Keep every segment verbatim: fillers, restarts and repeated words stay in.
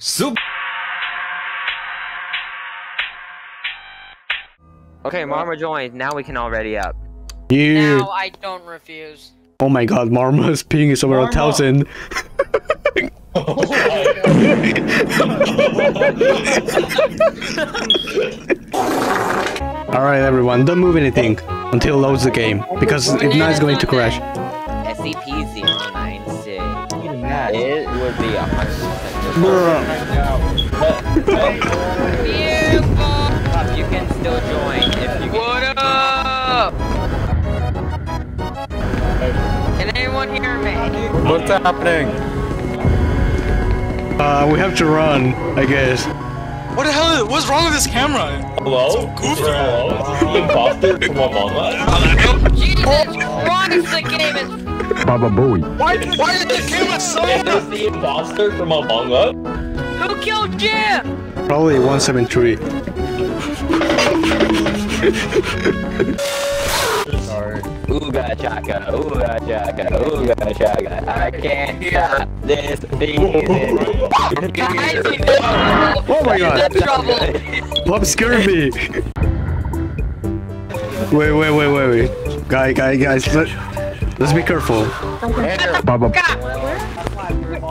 Super. Okay, Marma joined. Now we can all ready up. Yeah. Now I don't refuse. Oh my god, Marma's ping is over Marma. a thousand. Oh Alright everyone, don't move anything until it loads the game, because if not it's going to crash. S C P zero nine six. It would be a hundred percent Beautiful! You can still join if you can. What up? Can anyone hear me? What's happening? Uh, we have to run, I guess. What the hell? What's wrong with this camera? Hello? It's so goofy. Hello? Imposter? Come on, Jesus Christ, the game is... Bababooey. Why, why is the camera so... Is the imposter from Among Us? Who killed Jim? Probably one seven three. Sorry. Ooga chaka, ooga chaka, ooga chaka. I can't stop this feeling. Oh my god! Bob scared me! Wait, wait, wait, wait, wait. Guy, guy, guys, let, let's be careful.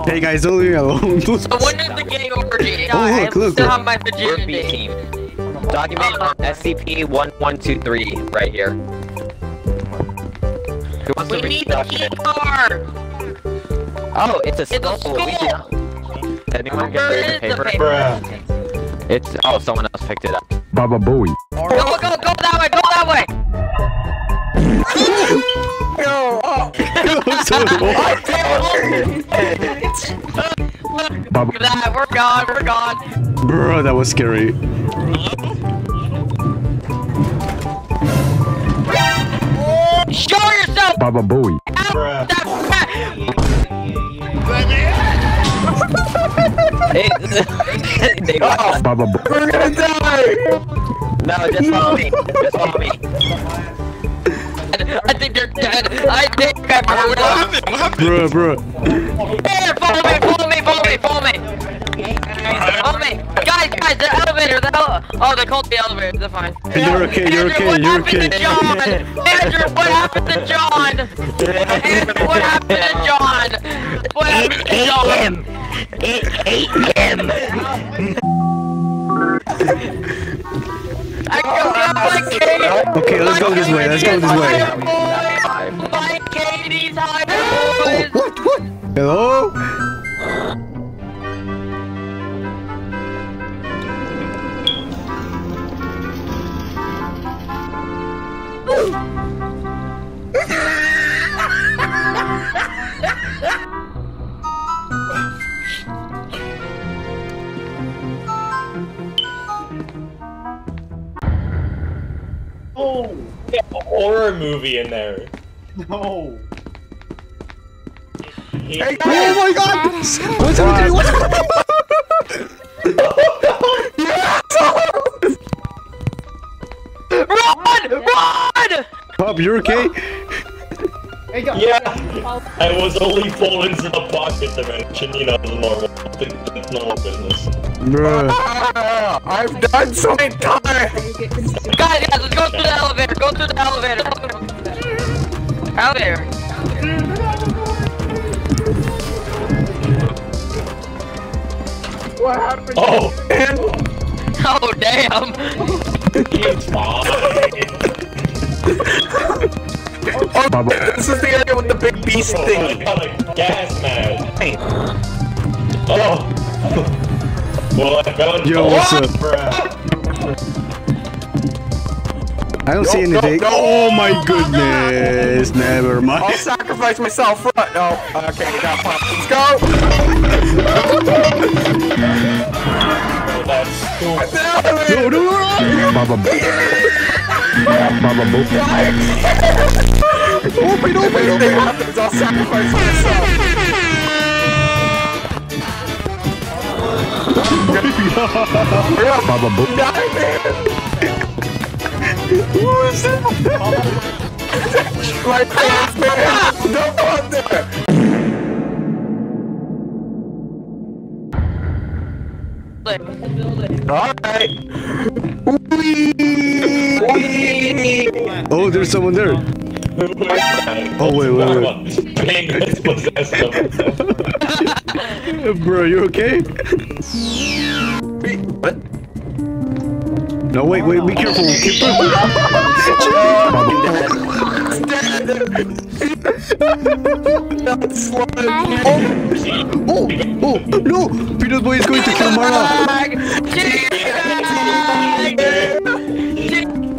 Hey guys, don't leave me alone. So when is the game over? You know, oh, look, I look, still look. have my virginity. Team. Document uh, S C P eleven twenty-three right here. We need the key card! Oh, it's a skull! It's a skull! Anyone get the paper? The paper? It's... Oh, someone else picked it up. Bababooey. Go, go, go, go that way, go that way! No! Oh! Look at that, we're gone, we're gone! Bro, that was scary. Show yourself! Bababooey. They got Bababooey. We're gonna die! No, just no. follow me. Just follow me. I think they're dead. I think I'm What happened? What happened? Bro, bro. Hey, follow me, follow me, follow me, follow me. Follow me. Guys, guys, the elevator, the elevator. Oh, they called the elevator. They're fine. Hey, you're okay, Andrew, you're okay, you're okay. Andrew, what happened to John? Andrew, what happened to John? Andrew, what happened to John? What happened to John? It ate him. It ate him. I got my Katie. Okay, let's go this way. Let's go this way. My Katie's high boys. What? What? Hello? Oh, they have a horror movie in there. No. Hey, guys. Oh my god! What's happening? What's happening? Run! Run! Bob, you okay? Hey, go. Yeah, I was only pulled into the pocket dimension, you know, the normal, the normal business. Bruh. Ah, I've done so many times! Guys, guys, let's go through the elevator, go through the elevator! Elevator! What happened? Oh! Oh, damn! It's fine! Oh, this is the area with the big beast thing. Oh, gas mask. Hey. Oh. Well, I found Yo, what's up? I don't no, see anything. No, no. Oh my goodness. Never mind. I'll sacrifice myself. No. Oh, okay, we got one. Let's go. Oh, that's cool. No, no, no, no. Open, open, open! I'll sacrifice myself! Who is that? My pants, man! Don't go out there! building. All right. Wee. Wee. Oh, there's someone there. Oh wait, wait, wait. Bro, you okay? Wait, what? No, wait, wait. Be careful. Keep oh, oh, no! Peanut Boy is going to kill Mara!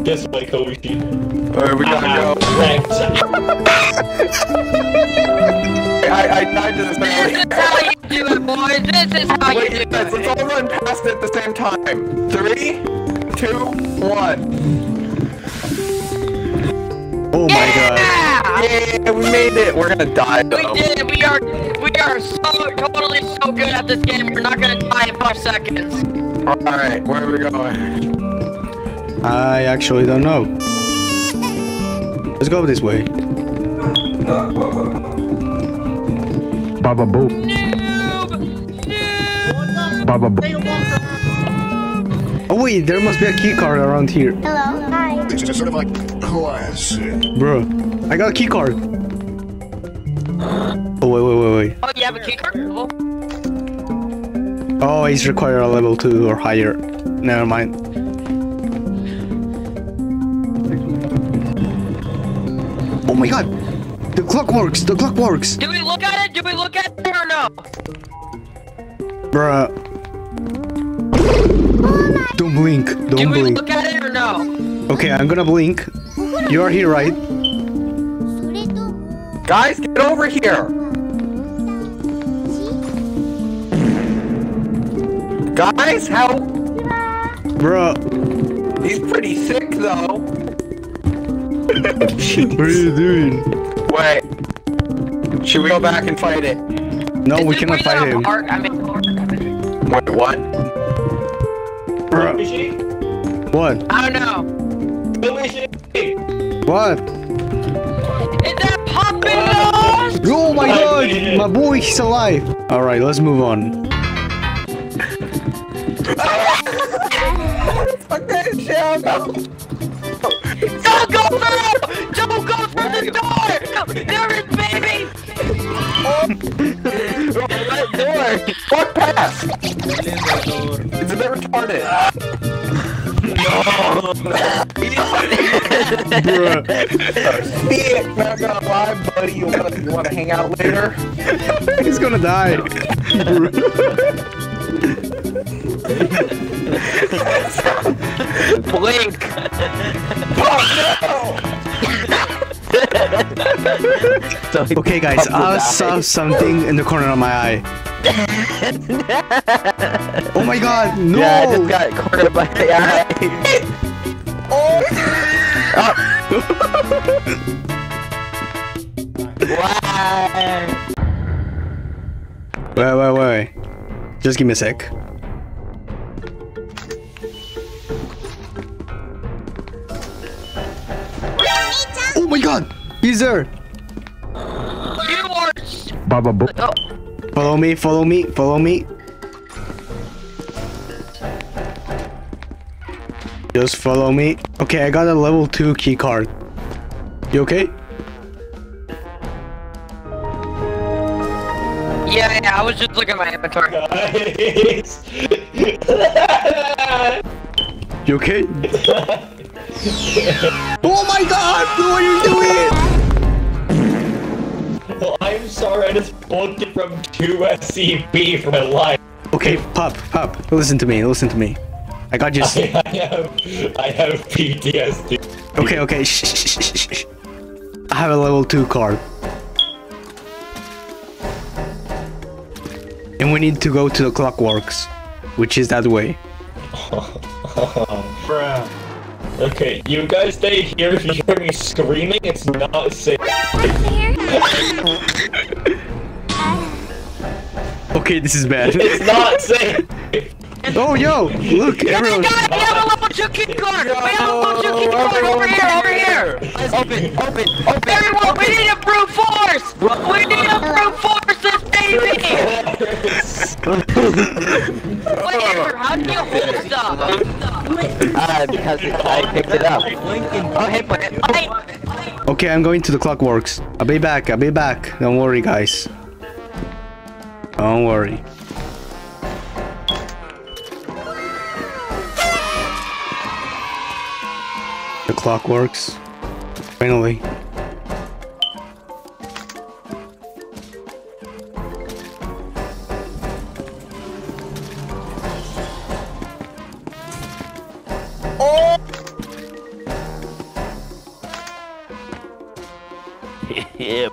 Just like Koichi. Alright, we gotta go. I, I died to this memory. This is how you do it, boys! This is how Wait, you do it! Let's all run past it at the same time. Three, two, one. Oh my yeah! god. Yeah, we made it. We're gonna die though. We did it. We are, we are so, totally so good at this game. We're not gonna die in five seconds. Alright, where are we going? I actually don't know. Let's go this way. Bababoo. Noob! Noob! Bababoo. Oh wait, there must be a key card around here. Hello? Hi. It's just sort of like... Oh, I see. Bro, I got a key card. Oh, wait, wait, wait, wait. Oh, you have a key card? Oh, oh it's required a level two or higher. Never mind. Oh my god! The clock works! The clock works! Do we look at it? Do we look at it or no? Bruh. Oh Don't blink. Don't blink. Do we blink. look at it or no? Okay, I'm gonna blink. You are here, right? Guys, get over here! Guys, help! Bruh. He's pretty sick, though. What are you doing? Wait. Should we go back and fight it? No, we cannot fight him. Wait, what? Bruh. What? I don't know. What? Is that puppet? Oh my god! My boy, he's alive! Alright, let's move on. Don't go through! Don't go through the door! There is baby! Oh, that door! Fuck past! It's a bit retarded. No! I'm not gonna lie, buddy. You wanna, you wanna hang out later? He's gonna die. Blink! Oh no! Okay, guys, I saw something in the corner of my eye. Oh my god, no! Yeah, I just got cornered by the eye. Oh! Why? Oh. Wait, wait, wait. Just give me a sec. Oh my god! He's there! Baba Boo. Oh. Follow me, follow me, follow me. Just follow me. Okay, I got a level two key card. You okay? Yeah, yeah, I was just looking at my inventory. You okay? Oh my god, what are you doing? Well, I'm sorry, I just bolted from two S C P for my life. Okay, Pop, Pop, listen to me, listen to me. I got you. I, I have, I have P T S D. Okay, okay, shh, shh, shh, shh, shh. I have a level two card. And we need to go to the clockworks, which is that way. Oh, oh, bruh. Okay, you guys stay here. If you hear me screaming, it's not safe. Okay, this is bad. It's not safe. Oh, yo, look, everyone. We have a level two key card. We have a level two key card over here, over here. Open, open, open. Everyone, we need a brute force. We need a brute force this baby. Whatever, how do you hold stuff? Ah, uh, because I picked it up. Oh, hey, but okay, I'm going to the clockworks. I'll be back, I'll be back. Don't worry, guys. Don't worry. The clock works. Finally. Oh! Yep.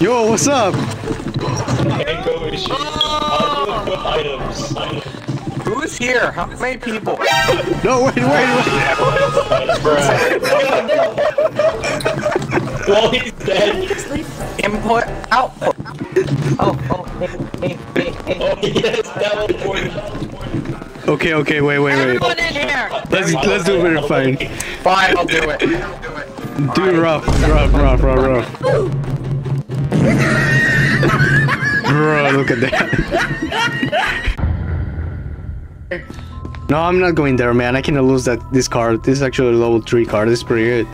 Yo, what's up? Items. Who's here? How many people? No, wait, wait, wait. Well, he's dead. Input, output. Oh, oh, hey, hey, hey, hey. Oh, yes, that was important. Okay, okay, wait, wait, wait. Everyone in here. Let's, let's do it fine. Fine, I'll do it. Do it rough, rough, rough, rough, rough. Bro, look at that. No, I'm not going there, man. I cannot lose that this card. This is actually a level three card. This is pretty good.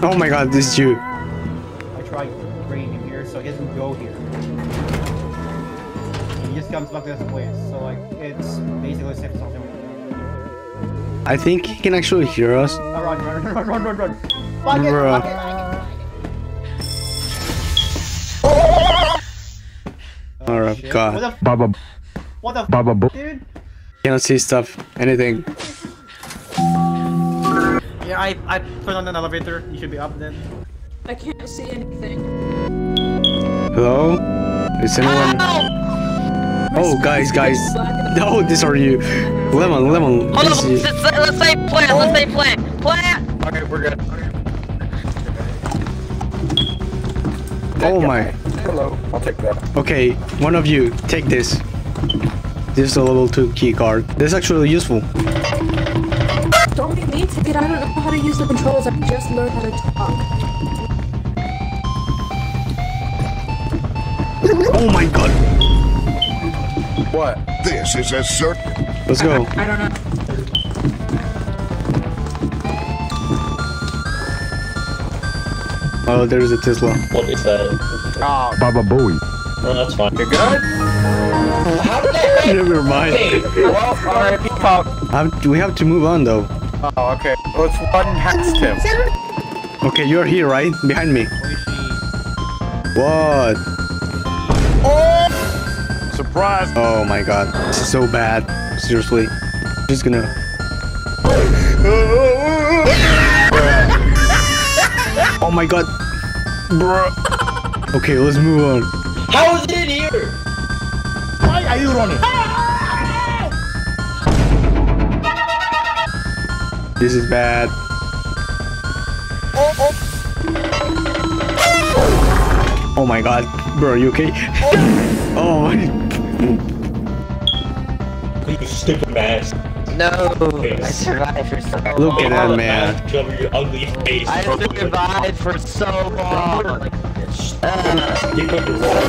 Oh my god, this is you. I tried bringing him here, so he doesn't go here. He just comes back to this place. So like, it's basically safe to something. I think he can actually hear us. Oh, run, run, run, run, run, run. Fuck it, fuck it. Oh, oh right, god. What the f- What the f- Bababooey, dude? Cannot see stuff. Anything. Yeah, I, I put on an elevator. You should be up then. I can't see anything. Hello? Is anyone- Ow! Oh, guys, guys. No, these are you. Lemon, lemon. Hold on, let's, let's say plant, let's say plant. Plant! Okay, we're good. Okay. Oh my. Hello, I'll take that. Okay, one of you, take this. This is a level two key card. This is actually useful. Don't be mean to it, I don't know how to use the controls, I just learned how to talk. Oh my god. What? This is a certain... Let's go. I, I don't know. Oh, there's a Tesla. What is that? Ah, oh, Bababooey. Oh, that's fine. You're good? How did that happen? Never mind. Hey, well, alright, Pop. We have to move on, though. Oh, okay. Well, it's one has to. Okay, you're here, right? Behind me. What? Oh! Surprise! Oh my god. This is so bad. Seriously, I'm just gonna. Oh my god, bro. Okay, let's move on. How is it in here? Why are you running? This is bad. Oh, oh. Oh my god, bro, you okay? Oh my. You stupid ass. No, yes. I survived for so long. Look at that man. I survived for so long. Uh, you couldn't walk.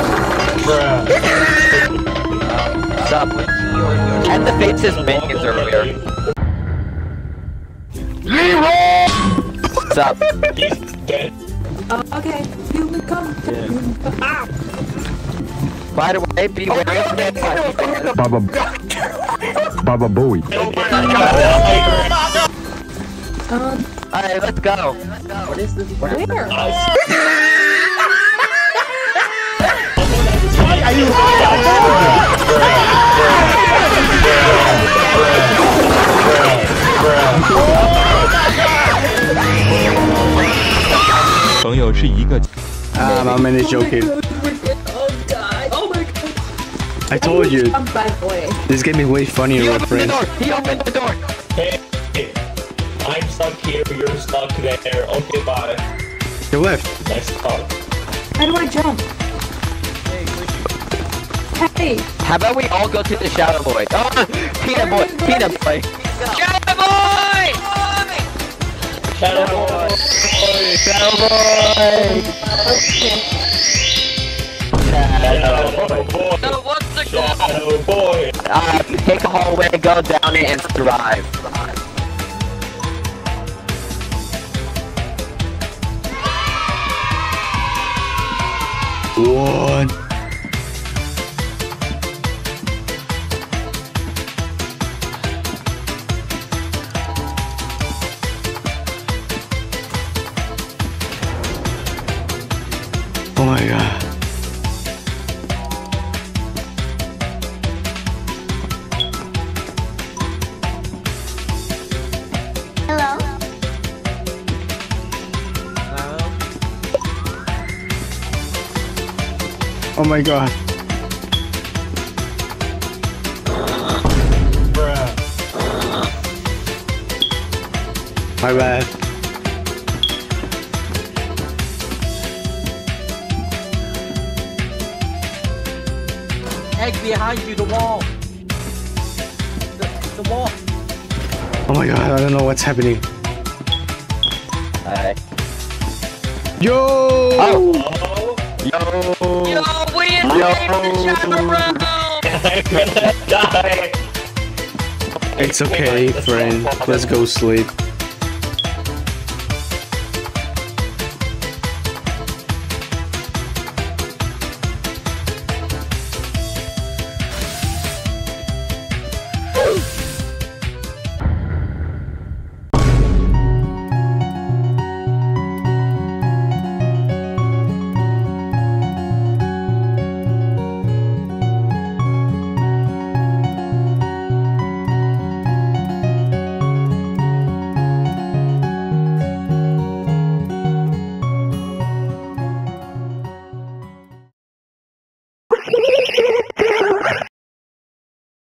Bruh. Stop. And the face is minions earlier. Leroy! Stop. He's dead. Uh, okay, you will come. Yeah. Ah. By the way, beware of that fight. Bababooey. Um, Alright, let's go. What is this? Where? Why are you um, I'm only joking. I told you. This game is way funnier, my friend. He opened the door. Hey, I'm stuck here. You're stuck there. Okay, bye. You left. Nice talk. How do I jump? Hey! How about we all go to the Shadow Boy? Oh! Peanut Boy! Peanut Boy! Shadow Boy! Shadow Boy! Shadow Boy! Shadow Boy! Shadow Boy! No, what's the goal? Shadow Boy! Uh, take a hallway, go down it, and survive. One. Oh my God. Oh my God. Bruh. My bad. Egg behind you, the wall. The, the wall. Oh my God, I don't know what's happening. Alright. Yo! Oh. Yo! Yo! Yo. I'm gonna die. It's okay, friend. Let's go sleep.